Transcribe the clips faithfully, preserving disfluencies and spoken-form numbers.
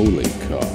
holy card.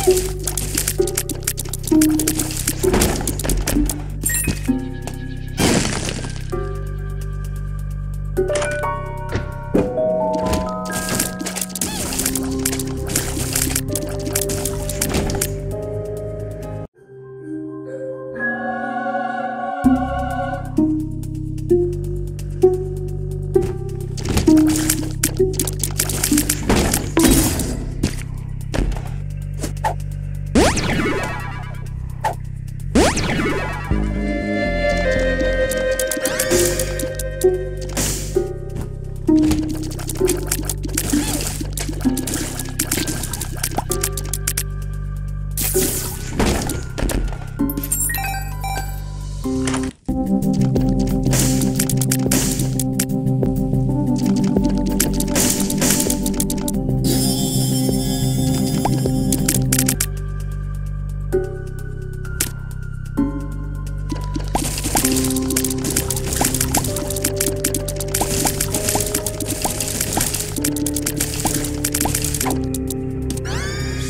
Thank you.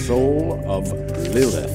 soul of Lilith.